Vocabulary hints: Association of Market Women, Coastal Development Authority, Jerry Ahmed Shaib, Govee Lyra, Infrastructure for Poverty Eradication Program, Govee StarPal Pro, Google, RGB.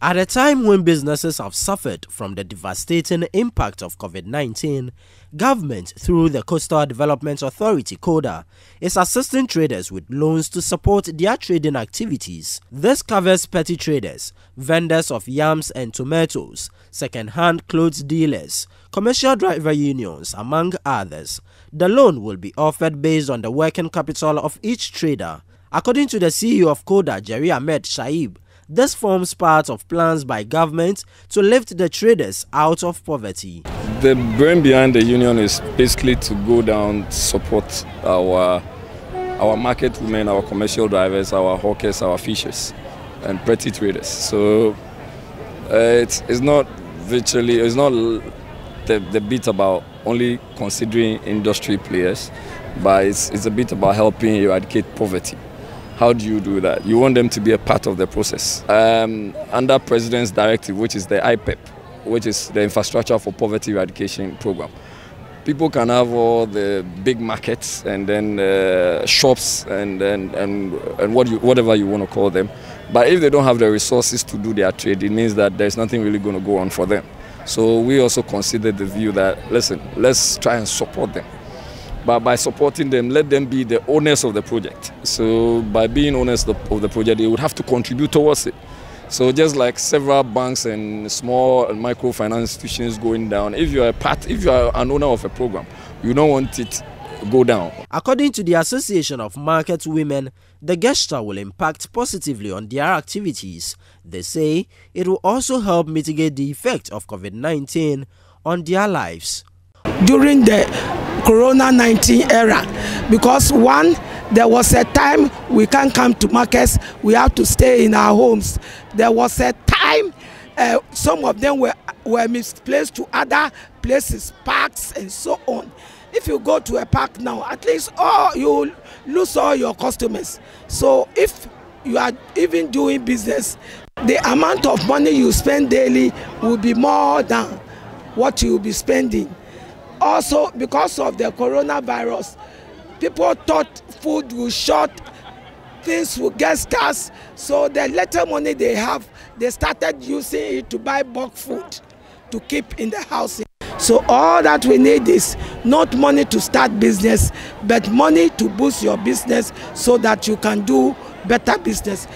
At a time when businesses have suffered from the devastating impact of COVID-19, government through the Coastal Development Authority (CODA) is assisting traders with loans to support their trading activities. This covers petty traders, vendors of yams and tomatoes, second-hand clothes dealers, commercial driver unions, among others. The loan will be offered based on the working capital of each trader. According to the CEO of CODA, Jerry Ahmed Shaib, this forms part of plans by government to lift the traders out of poverty. The brain behind the union is basically to go down, support our market women, our commercial drivers, our hawkers, our fishers, and petty traders. So it's not the bit about only considering industry players, but it's a bit about helping eradicate poverty. How do you do that? You want them to be a part of the process. Under President's directive, which is the IPEP, which is the Infrastructure for Poverty Eradication Program, people can have all the big markets and then shops and whatever you want to call them. But if they don't have the resources to do their trade, it means that there's nothing really going to go on for them. So we also consider the view that, listen, let's try and support them. But by supporting them, let them be the owners of the project. So by being owners of the project, they would have to contribute towards it. So just like several banks and small and microfinance institutions going down, if you are an owner of a program, you don't want it to go down. According to the Association of Market Women, the gesture will impact positively on their activities. They say it will also help mitigate the effect of COVID-19 on their lives. During the Corona-19 era, because one, there was a time we can't come to markets, we have to stay in our homes. There was a time some of them were misplaced to other places, parks and so on. If you go to a park now, at least you lose all your customers. So if you are even doing business, the amount of money you spend daily will be more than what you will be spending. Also, because of the coronavirus, people thought food will short, things will get scarce, so the little money they have, they started using it to buy bulk food to keep in the house. So all that we need is not money to start business, but money to boost your business so that you can do better business.